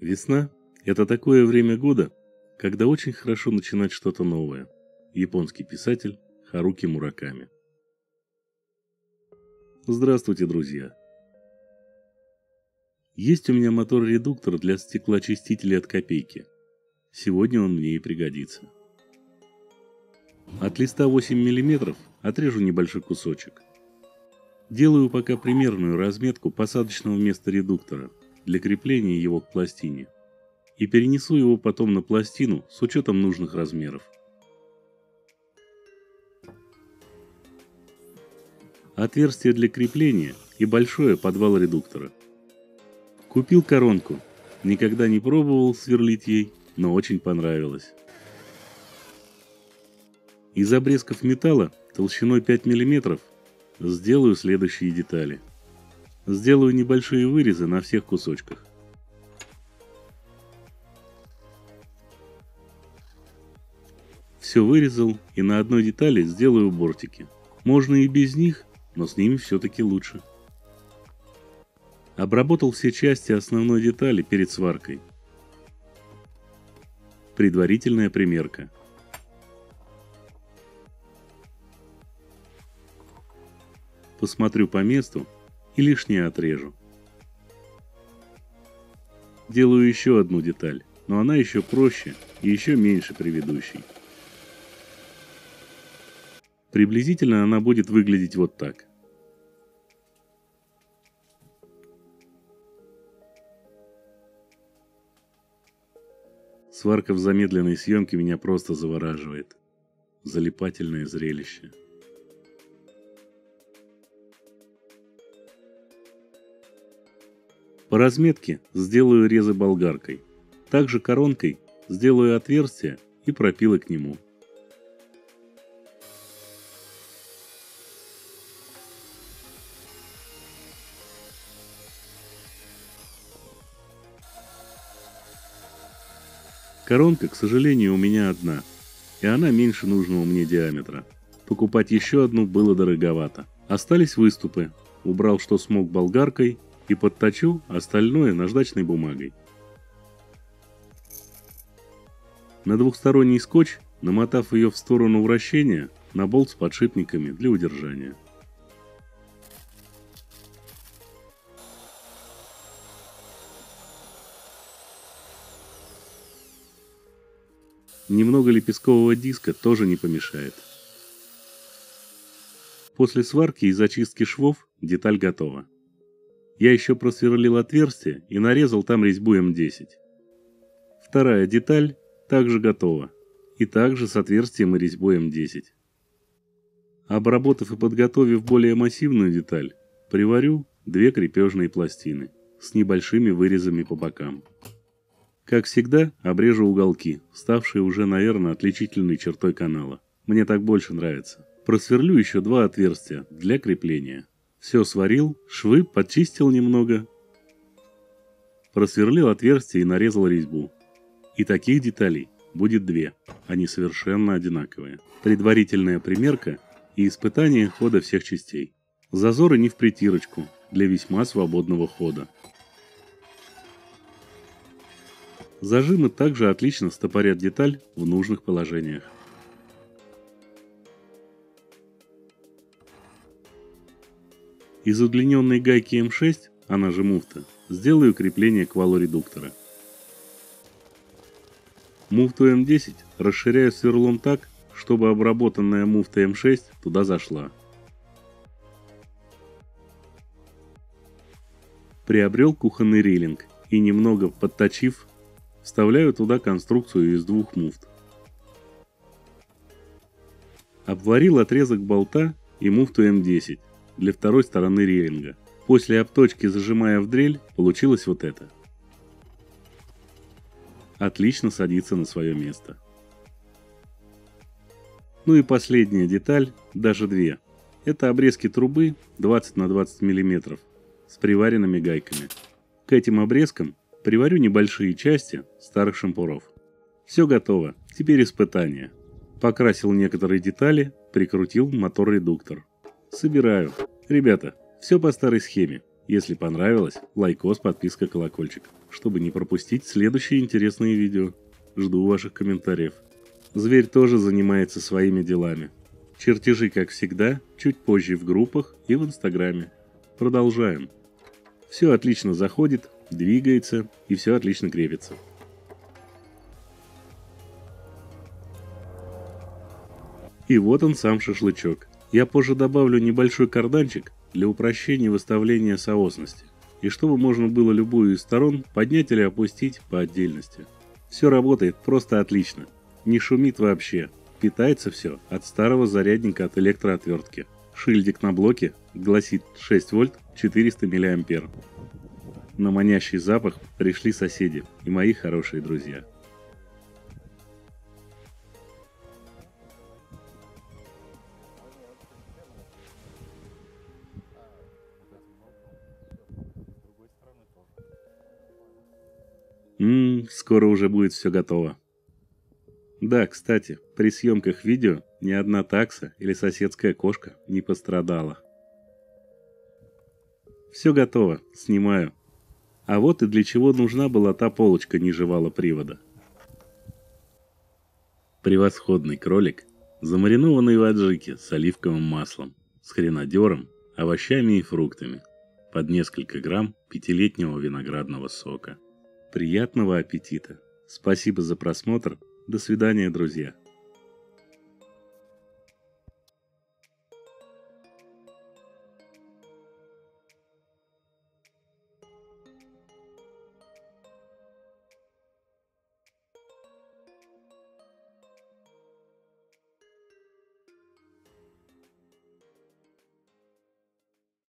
Весна – это такое время года, когда очень хорошо начинать что-то новое. Японский писатель Харуки Мураками. Здравствуйте, друзья! Есть у меня мотор-редуктор для стеклоочистителя от Копейки. Сегодня он мне и пригодится. От листа 8 мм отрежу небольшой кусочек. Делаю пока примерную разметку посадочного места редуктора для крепления его к пластине и перенесу его потом на пластину с учетом нужных размеров. Отверстие для крепления и большое подвал редуктора. Купил коронку, никогда не пробовал сверлить ей, но очень понравилось. Из обрезков металла толщиной 5 мм сделаю следующие детали. Сделаю небольшие вырезы на всех кусочках. Все вырезал и на одной детали сделаю бортики. Можно и без них, но с ними все-таки лучше. Обработал все части основной детали перед сваркой. Предварительная примерка. Посмотрю по месту и лишнее отрежу. Делаю еще одну деталь, но она еще проще и еще меньше предыдущей. Приблизительно она будет выглядеть вот так. Сварка в замедленной съемке меня просто завораживает. Залипательное зрелище. По разметке сделаю резы болгаркой. Также коронкой сделаю отверстие и пропилы к нему. Коронка, к сожалению, у меня одна, и она меньше нужного мне диаметра. Покупать еще одну было дороговато. Остались выступы. Убрал, что смог, болгаркой, и подточу остальное наждачной бумагой. На двухсторонний скотч, намотав ее в сторону вращения, на болт с подшипниками для удержания. Немного лепесткового диска тоже не помешает. После сварки и зачистки швов деталь готова. Я еще просверлил отверстие и нарезал там резьбу М10. Вторая деталь также готова. И также с отверстием и резьбой М10. Обработав и подготовив более массивную деталь, приварю две крепежные пластины с небольшими вырезами по бокам. Как всегда, обрежу уголки, ставшие уже, наверное, отличительной чертой канала. Мне так больше нравится. Просверлю еще два отверстия для крепления. Все сварил, швы подчистил немного, просверлил отверстие и нарезал резьбу. И таких деталей будет две, они совершенно одинаковые. Предварительная примерка и испытание хода всех частей. Зазоры не в притирочку, для весьма свободного хода. Зажимы также отлично стопорят деталь в нужных положениях. Из удлиненной гайки М6, она же муфта, сделаю крепление к валу редуктора. Муфту М10 расширяю сверлом так, чтобы обработанная муфта М6 туда зашла. Приобрел кухонный рилинг и, немного подточив, вставляю туда конструкцию из двух муфт. Обварил отрезок болта и муфту М10. Для второй стороны рейлинга. После обточки, зажимая в дрель, получилось вот это. Отлично садится на свое место. Ну и последняя деталь, даже две. Это обрезки трубы 20 на 20 мм с приваренными гайками. К этим обрезкам приварю небольшие части старых шампуров. Все готово, теперь испытание. Покрасил некоторые детали, прикрутил мотор-редуктор. Собираю. Ребята, все по старой схеме. Если понравилось, лайкос, подписка, колокольчик, чтобы не пропустить следующие интересные видео. Жду ваших комментариев. Зверь тоже занимается своими делами. Чертежи, как всегда, чуть позже в группах и в Инстаграме. Продолжаем. Все отлично заходит, двигается и все отлично крепится. И вот он сам шашлычок. Я позже добавлю небольшой карданчик для упрощения выставления соосности, и чтобы можно было любую из сторон поднять или опустить по отдельности. Все работает просто отлично. Не шумит вообще. Питается все от старого зарядника от электроотвертки. Шильдик на блоке гласит 6 вольт 400 миллиампер. На манящий запах пришли соседи и мои хорошие друзья. Скоро уже будет все готово. Да, кстати, при съемках видео ни одна такса или соседская кошка не пострадала. Все готово, снимаю. А вот и для чего нужна была та полочка ниже вала привода. Превосходный кролик, замаринованный в аджике с оливковым маслом, с хренадером, овощами и фруктами, под несколько грамм пятилетнего виноградного сока. Приятного аппетита! Спасибо за просмотр! До свидания, друзья!